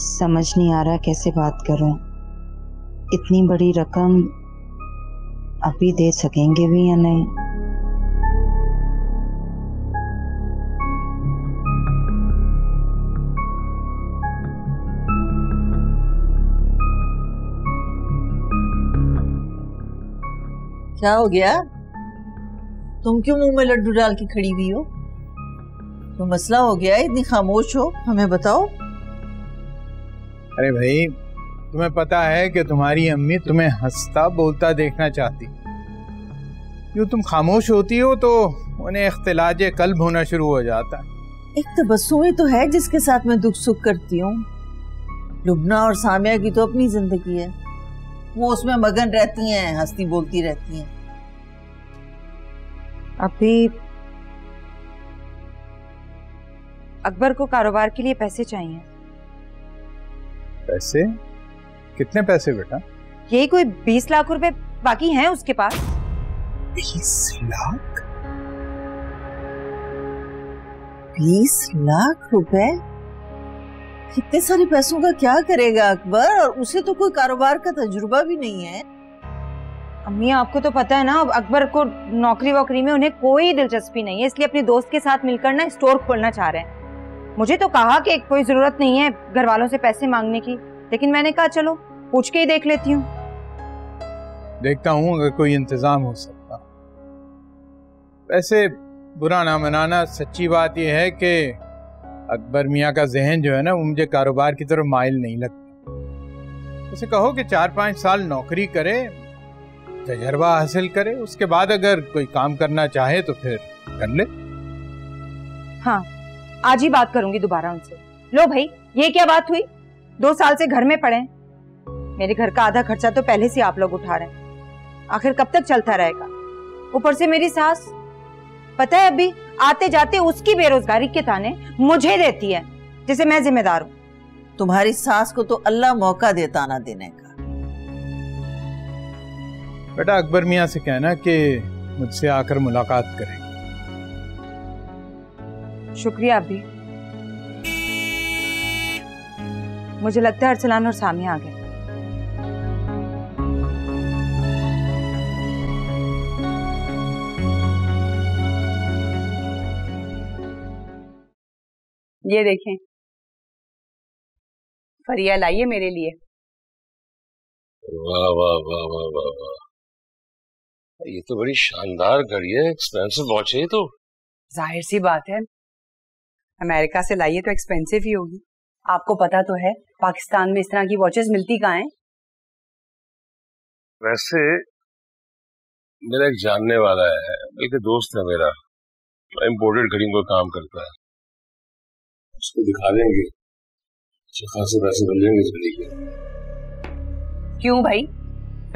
समझ नहीं आ रहा कैसे बात करूं। इतनी बड़ी रकम अभी दे सकेंगे भी या नहीं। क्या हो गया? तुम क्यों मुंह में लड्डू डाल के खड़ी हुई हो? तो मसला हो गया है, इतनी खामोश हो, हमें बताओ। अरे भाई, तुम्हें पता है कि तुम्हारी अम्मी तुम्हें हंसता बोलता देखना चाहती। यूं तुम खामोश होती हो तो उन्हें इख्तिलाज कल्ब होना शुरू हो जाता है। एक तबस्सुम तो है जिसके साथ मैं दुख सुख करती हूँ। लुबना और सामिया की तो अपनी जिंदगी है, वो उसमें मगन रहती हैं, हंसती बोलती रहती हैं। अभी अकबर को कारोबार के लिए पैसे चाहिए। पैसे? कितने पैसे बेटा? यही कोई 20 लाख रुपए बाकी हैं उसके पास। 20 लाख? 20 लाख रुपए? कितने सारे पैसों का क्या करेगा अकबर? और उसे तो कोई कारोबार का तजुर्बा भी नहीं है। अम्मी आपको तो पता है ना, अब अकबर को नौकरी वोकरी में उन्हें कोई दिलचस्पी नहीं है, इसलिए अपने दोस्त के साथ मिलकर ना स्टोर खोलना चाह रहे हैं। मुझे तो कहा कि कोई जरूरत नहीं है घर वालों से पैसे मांगने की, लेकिन मैंने कहा चलो पूछ के ही देख लेती हूँ। देखता हूँ अगर कोई इंतजाम हो सकता। वैसे बुरा ना मनाना, सच्ची बात यह है कि अकबर मियाँ का जहन जो है ना, वो मुझे कारोबार की तरफ माइल नहीं लगता। उसे कहो कि 4-5 साल नौकरी करे, तजर्बा हासिल करे, उसके बाद अगर कोई काम करना चाहे तो फिर कर ले। हाँ, आज ही बात करूंगी दोबारा उनसे। लो भाई, ये क्या बात हुई? 2 साल से घर में पड़े, मेरे घर का आधा खर्चा तो पहले से आप लोग उठा रहे हैं। आखिर कब तक चलता रहेगा? ऊपर से मेरी सास, पता है अभी आते जाते उसकी बेरोजगारी के ताने मुझे देती है, जैसे मैं जिम्मेदार हूँ। तुम्हारी सास को तो अल्लाह मौका दे ताना देने का। बेटा अकबर मियाँ से कहना कि मुझसे आकर मुलाकात करें। शुक्रिया अभी। मुझे लगता है अरसलान और सामिया आ गए। ये देखें, फरिया लाइए मेरे लिए। वाह वाह वाह वाह वाह वाह, ये तो बड़ी शानदार घड़ी है। एक्सपेंसिव वॉच है तो? जाहिर सी बात है, अमेरिका से लाइए तो एक्सपेंसिव ही होगी। आपको पता तो है पाकिस्तान में इस तरह की वॉचेस मिलती कहाँ हैं। वैसे मेरा एक जानने वाला है, बल्कि दोस्त है मेरा, इम्पोर्टेड घड़ी को काम करता है, उसको दिखा देंगे, अच्छे खासे पैसे मिल जाएंगे इस घड़ी के। क्यों भाई,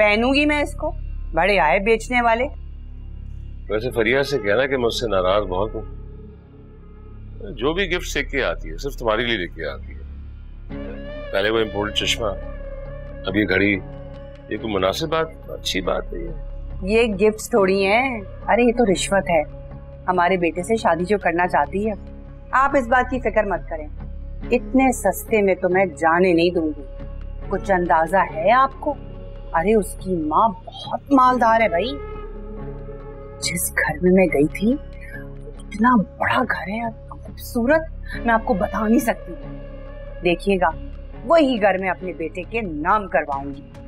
पहनूंगी मैं इसको, बड़े आए बेचने वाले। वैसे फरिया से कहना कि मुझसे नाराज बहुत हूँ। जो भी गिफ्ट लेके आती है सिर्फ तुम्हारे लिए लेके आती है। पहले वो इम्पोर्टेड चश्मा, अब ये घड़ी। ये कोई मुनासिब बात, अच्छी बात नहीं है। ये गिफ्ट थोड़ी है, अरे ये तो रिश्वत है। हमारे बेटे से शादी जो करना चाहती है, आप इस बात की फिक्र मत करें। इतने सस्ते में तो मैं जाने नहीं दूंगी। कुछ अंदाजा है आपको? अरे उसकी माँ बहुत मालदार है भाई। जिस घर में मैं गई थी, इतना बड़ा घर है, खूबसूरत, मैं आपको बता नहीं सकती। देखिएगा, वही घर में अपने बेटे के नाम करवाऊंगी।